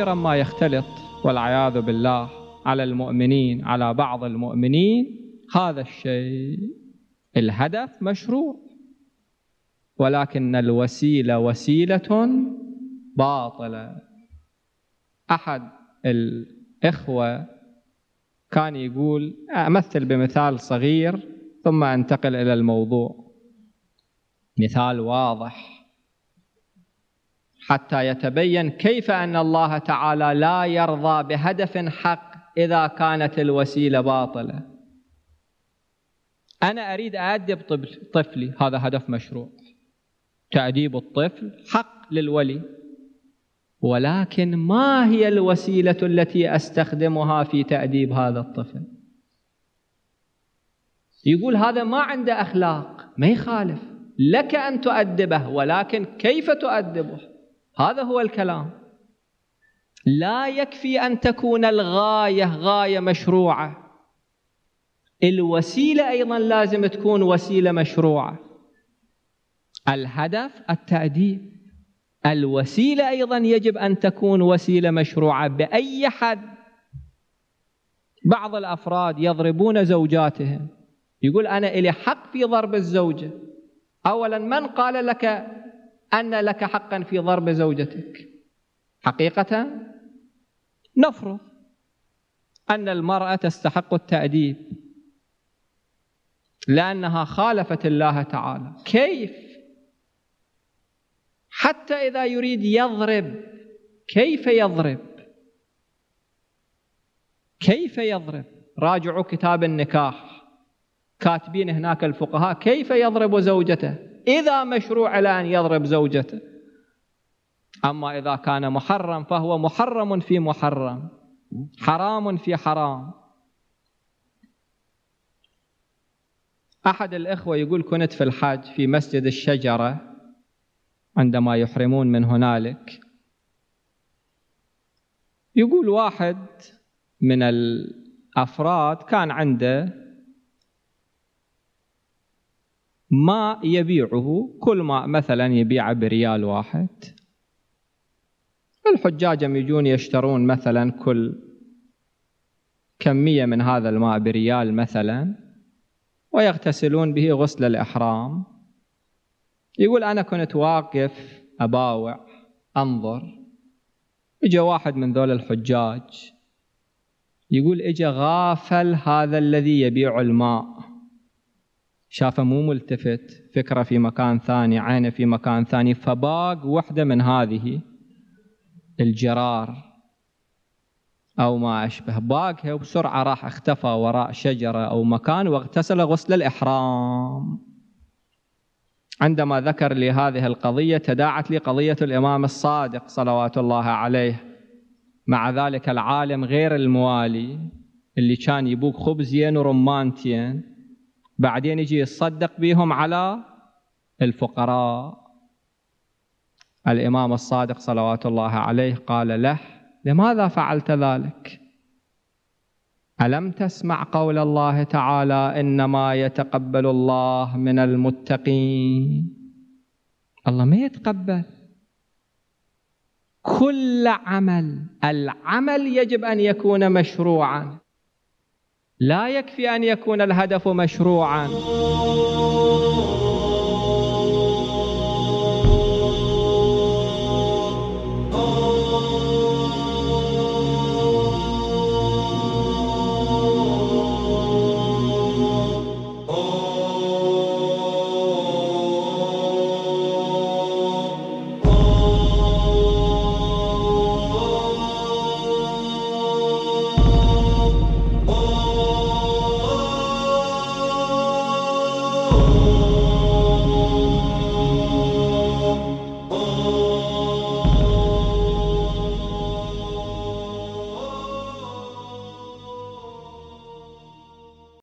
كثيرا ما يختلط والعياذ بالله على المؤمنين، على بعض المؤمنين هذا الشيء. الهدف مشروع، ولكن الوسيلة وسيلة باطلة. أحد الإخوة كان يقول، أمثل بمثال صغير ثم أنتقل إلى الموضوع، مثال واضح حتى يتبين كيف أن الله تعالى لا يرضى بهدف حق إذا كانت الوسيلة باطلة. أنا أريد أأدب طفلي، هذا هدف مشروع، تأديب الطفل حق للولي، ولكن ما هي الوسيلة التي أستخدمها في تأديب هذا الطفل؟ يقول هذا ما عنده أخلاق، ما يخالف، لك أن تؤدبه، ولكن كيف تؤدبه؟ هذا هو الكلام. لا يكفي أن تكون الغاية غاية مشروعة، الوسيلة أيضا لازم تكون وسيلة مشروعة. الهدف التأديب، الوسيلة أيضا يجب أن تكون وسيلة مشروعة بأي حد. بعض الأفراد يضربون زوجاتهم، يقول أنا إلي حق في ضرب الزوجة. أولا، من قال لك أن لك حقا في ضرب زوجتك؟ حقيقة نفرض أن المرأة تستحق التأديب لأنها خالفت الله تعالى، كيف؟ حتى إذا يريد يضرب، كيف يضرب؟ كيف يضرب؟ راجعوا كتاب النكاح، كاتبين هناك الفقهاء كيف يضرب زوجته، إذا مشروع على أن يضرب زوجته. أما إذا كان محرم فهو محرم في محرم، حرام في حرام. أحد الإخوة يقول كنت في الحج في مسجد الشجرة عندما يحرمون من هنالك، يقول واحد من الأفراد كان عنده ماء يبيعه، كل ماء مثلا يبيعه بريال واحد، الحجاج يجون يشترون مثلا كل كمية من هذا الماء بريال مثلا ويغتسلون به غسل الإحرام. يقول أنا كنت واقف أباوع أنظر، إجا واحد من ذول الحجاج، يقول إجا غافل هذا الذي يبيع الماء، شافه مو ملتفت، فكرة في مكان ثاني، عينه في مكان ثاني، فباق وحدة من هذه الجرار أو ما أشبه، باقها وبسرعة راح اختفى وراء شجرة أو مكان واغتسل غسل الإحرام. عندما ذكر لي هذه القضية تداعت لي قضية الإمام الصادق صلوات الله عليه مع ذلك العالم غير الموالي اللي كان يبوك خبزين ورمانتين، بعدين يجي يصدق بهم على الفقراء. الإمام الصادق صلوات الله عليه قال له لماذا فعلت ذلك؟ ألم تسمع قول الله تعالى إنما يتقبل الله من المتقين؟ الله ما يتقبل كل عمل، العمل يجب أن يكون مشروعا، لا يكفي أن يكون الهدف مشروعا.